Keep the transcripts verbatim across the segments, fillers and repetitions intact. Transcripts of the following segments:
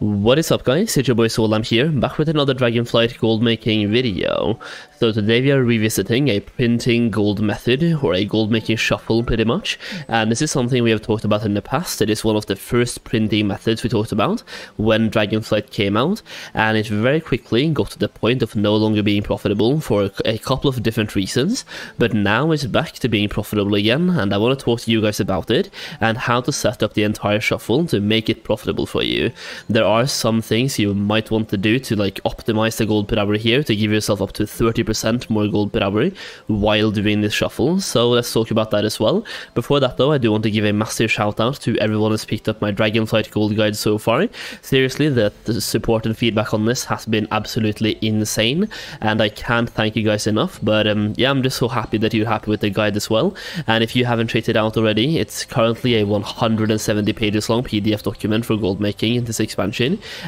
What is up guys, it's your boy Solheim here, back with another Dragonflight gold making video. So today we are revisiting a printing gold method, or a gold making shuffle pretty much, and this is something we have talked about in the past. It is one of the first printing methods we talked about when Dragonflight came out, and it very quickly got to the point of no longer being profitable for a couple of different reasons, but now it's back to being profitable again, and I want to talk to you guys about it and how to set up the entire shuffle to make it profitable for you. There are some things you might want to do to like optimize the gold per hour here to give yourself up to thirty percent more gold per hour while doing this shuffle, so let's talk about that as well. Before that though, I do want to give a massive shout out to everyone who's picked up my Dragonflight gold guide so far. Seriously, the, the support and feedback on this has been absolutely insane, and I can't thank you guys enough, but um, yeah, I'm just so happy that you're happy with the guide as well. And if you haven't checked it out already, it's currently a one hundred seventy pages long P D F document for gold making in this expansion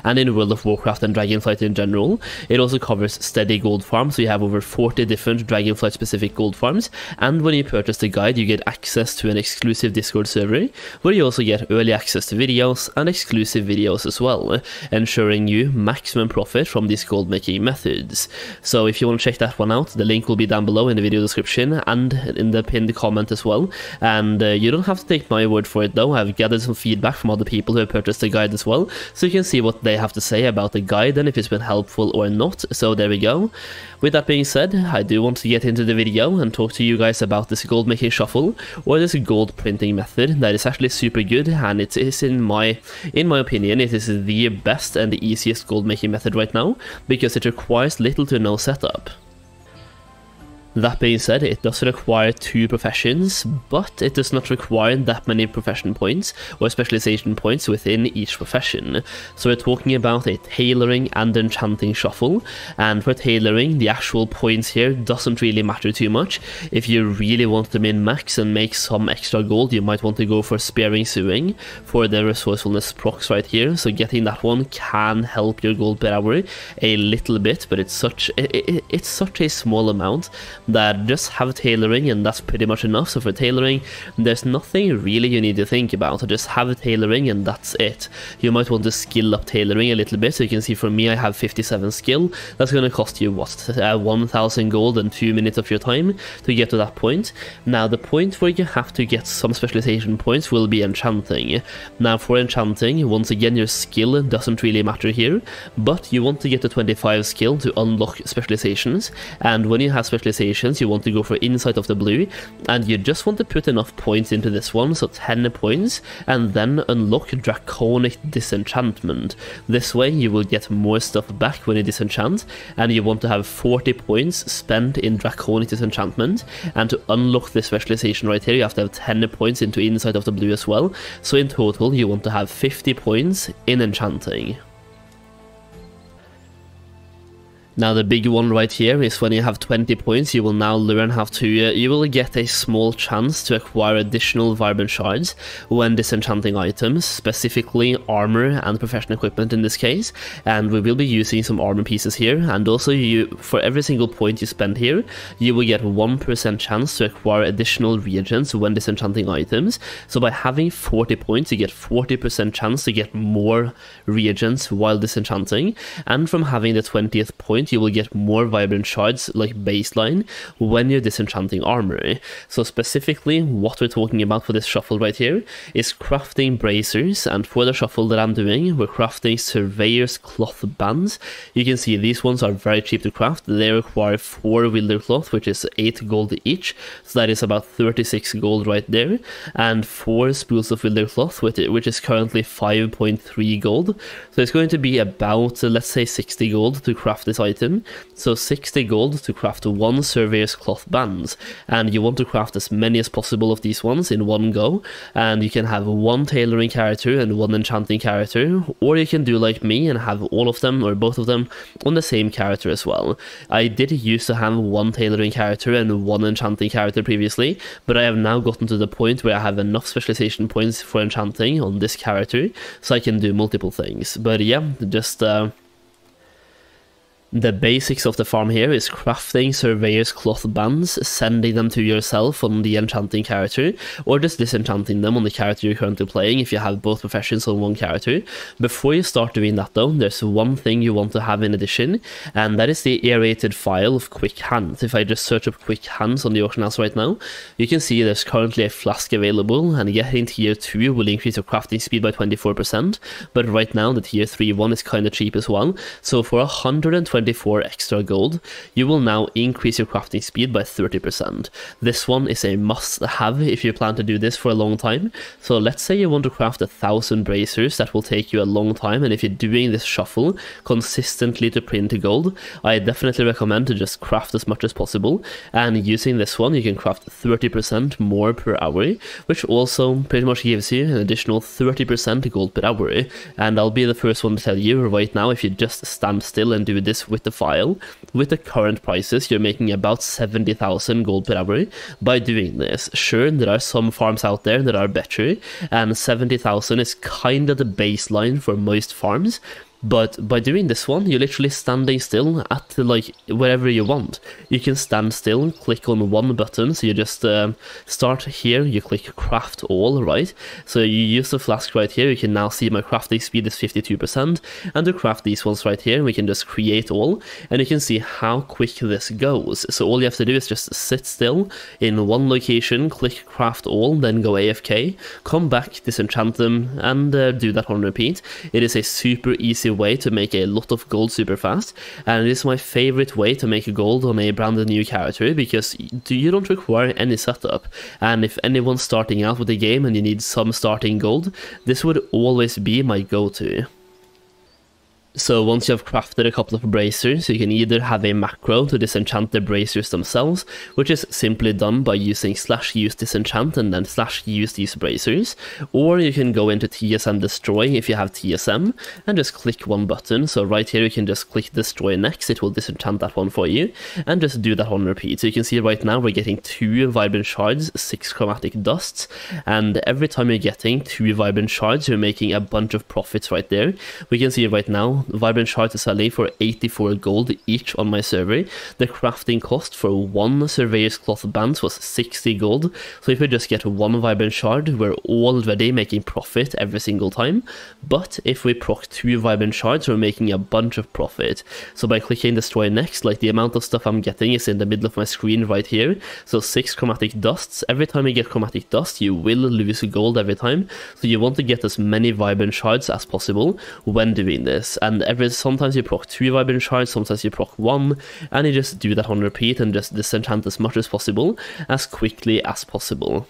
and in World of Warcraft and Dragonflight in general. It also covers steady gold farms, so you have over forty different Dragonflight specific gold farms, and when you purchase the guide you get access to an exclusive Discord server where you also get early access to videos and exclusive videos as well, ensuring you maximum profit from these gold making methods. So if you want to check that one out, the link will be down below in the video description and in the pinned comment as well, and uh, you don't have to take my word for it though. I've gathered some feedback from other people who have purchased the guide as well, so you can see what they have to say about the guide and if it's been helpful or not. So there we go. With that being said, I do want to get into the video and talk to you guys about this gold making shuffle, or this gold printing method that is actually super good, and it is in my in my opinion it is the best and the easiest gold making method right now because it requires little to no setup. That being said, it does require two professions, but it does not require that many profession points or specialization points within each profession. So we're talking about a tailoring and enchanting shuffle, and for tailoring the actual points here doesn't really matter too much. If you really want to min max and make some extra gold, you might want to go for sparing sewing for the resourcefulness procs right here, so getting that one can help your gold per hour a little bit, but it's such it, it, it's such a small amount that just have tailoring and that's pretty much enough. So for tailoring there's nothing really you need to think about, just have tailoring and that's it. You might want to skill up tailoring a little bit, so you can see for me I have fifty-seven skill. That's going to cost you what, uh, one thousand gold and two minutes of your time to get to that point. Now the point where you have to get some specialization points will be enchanting. Now for enchanting, once again your skill doesn't really matter here, but you want to get to twenty-five skill to unlock specializations, and when you have specializations you want to go for Inside of the Blue, and you just want to put enough points into this one, so ten points, and then unlock Draconic Disenchantment. This way you will get more stuff back when you disenchant, and you want to have forty points spent in Draconic Disenchantment, and to unlock this specialization right here you have to have ten points into Inside of the Blue as well, so in total you want to have fifty points in enchanting. Now the big one right here is when you have twenty points, you will now learn how to, uh, you will get a small chance to acquire additional Vibrant Shards when disenchanting items, specifically armor and professional equipment in this case, and we will be using some armor pieces here, and also you, for every single point you spend here, you will get one percent chance to acquire additional reagents when disenchanting items, so by having forty points you get forty percent chance to get more reagents while disenchanting, and from having the twentieth point you will get more Vibrant Shards like baseline when you're disenchanting armor. So specifically what we're talking about for this shuffle right here is crafting bracers, and for the shuffle that I'm doing we're crafting Surveyor's Cloth Bands. You can see these ones are very cheap to craft. They require four Wildercloth, which is eight gold each, so that is about thirty-six gold right there, and four spools of Wildercloth, which is currently five point three gold, so it's going to be about uh, let's say sixty gold to craft this item, so sixty gold to craft one Surveyor's Cloth Bands, and you want to craft as many as possible of these ones in one go, and you can have one tailoring character and one enchanting character, or you can do like me and have all of them or both of them on the same character as well. I did used to have one tailoring character and one enchanting character previously, but I have now gotten to the point where I have enough specialization points for enchanting on this character, so I can do multiple things. But yeah, just uh The basics of the farm here is crafting Surveyor's Cloth Bands, sending them to yourself on the enchanting character, or just disenchanting them on the character you're currently playing if you have both professions on one character. Before you start doing that though, there's one thing you want to have in addition, and that is the aerated file of Quick Hands. If I just search up Quick Hands on the auction house right now, you can see there's currently a flask available, and getting tier two will increase your crafting speed by twenty-four percent, but right now the tier three one is kinda cheap as well, so for one hundred twenty-four extra gold, you will now increase your crafting speed by thirty percent. This one is a must-have if you plan to do this for a long time. So let's say you want to craft a thousand bracers, that will take you a long time, and if you're doing this shuffle consistently to print to gold, I definitely recommend to just craft as much as possible, and using this one you can craft thirty percent more per hour, which also pretty much gives you an additional thirty percent gold per hour, and I'll be the first one to tell you right now, if you just stand still and do this with the file, with the current prices, you're making about seventy thousand gold per hour by doing this. Sure, there are some farms out there that are better, and seventy thousand is kind of the baseline for most farms. But by doing this one, you're literally standing still at, like, wherever you want. You can stand still, click on one button, so you just uh, start here, you click craft all, right? So you use the flask right here, you can now see my crafting speed is fifty-two percent, and to craft these ones right here, we can just create all, and you can see how quick this goes. So all you have to do is just sit still in one location, click craft all, then go A F K, come back, disenchant them, and uh, do that on repeat. It is a super easy way to make a lot of gold super fast, and it is my favorite way to make gold on a brand new character, because you don't require any setup, and if anyone's starting out with the game and you need some starting gold, this would always be my go-to. So once you have crafted a couple of bracers, you can either have a macro to disenchant the bracers themselves, which is simply done by using slash use disenchant and then slash use these bracers, or you can go into T S M destroy if you have T S M and just click one button. So right here you can just click destroy next, it will disenchant that one for you, and just do that on repeat. So you can see right now we're getting two Vibrant Shards, six Chromatic Dusts, and every time you're getting two Vibrant Shards, you're making a bunch of profits right there. We can see right now Vibrant Shard is selling for eighty-four gold each on my server. The crafting cost for one Surveyor's Cloth Bands was sixty gold, so if we just get one Vibrant Shard, we're already making profit every single time. But if we proc two Vibrant Shards, we're making a bunch of profit. So by clicking destroy next, like, the amount of stuff I'm getting is in the middle of my screen right here. So six Chromatic Dusts. Every time you get Chromatic Dust, you will lose gold every time, so you want to get as many Vibrant Shards as possible when doing this. And And every, sometimes you proc two Vibrant Shards, sometimes you proc one, and you just do that on repeat and just disenchant as much as possible, as quickly as possible.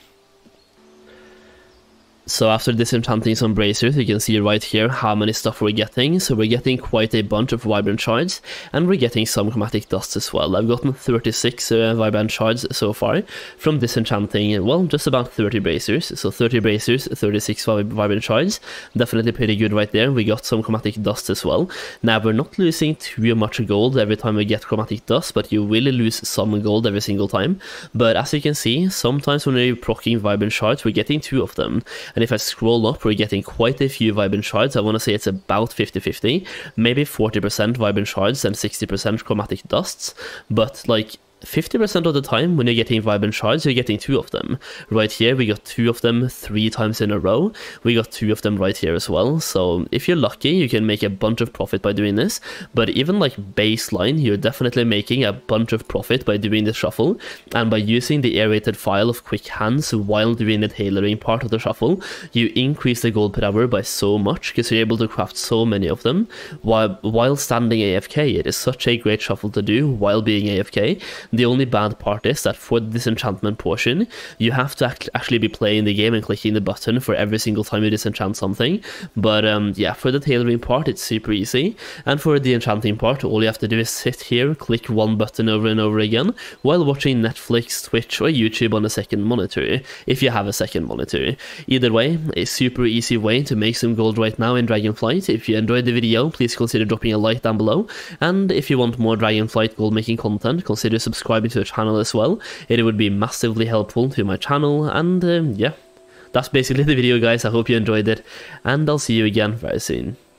So after disenchanting some bracers, you can see right here how many stuff we're getting. So we're getting quite a bunch of Vibrant Shards, and we're getting some Chromatic Dust as well. I've gotten thirty-six uh, Vibrant Shards so far from disenchanting, well, just about thirty bracers. So thirty bracers, thirty-six Vibrant Shards, definitely pretty good right there. We got some Chromatic Dust as well. Now, we're not losing too much gold every time we get Chromatic Dust, but you will lose some gold every single time. But as you can see, sometimes when we're proccing Vibrant Shards, we're getting two of them. And if I scroll up, we're getting quite a few Vibrant Shards. I want to say it's about fifty fifty, maybe forty percent Vibrant Shards and sixty percent Chromatic Dusts, but like fifty percent of the time when you're getting Vibrant Shards, you're getting two of them. Right here we got two of them three times in a row. We got two of them right here as well. So if you're lucky, you can make a bunch of profit by doing this. But even like baseline, you're definitely making a bunch of profit by doing the shuffle, and by using the aerated file of Quick Hands while doing the tailoring part of the shuffle, you increase the gold per hour by so much, because you're able to craft so many of them while while standing A F K. It is such a great shuffle to do while being A F K. The only bad part is that for the disenchantment portion, you have to act actually be playing the game and clicking the button for every single time you disenchant something. But um, yeah, for the tailoring part, it's super easy. And for the enchanting part, all you have to do is sit here, click one button over and over again, while watching Netflix, Twitch, or YouTube on a second monitor, if you have a second monitor. Either way, a super easy way to make some gold right now in Dragonflight. If you enjoyed the video, please consider dropping a like down below. And if you want more Dragonflight gold making content, consider subscribing subscribing to the channel as well. It would be massively helpful to my channel, and um, yeah, that's basically the video, guys. I hope you enjoyed it, and I'll see you again very soon.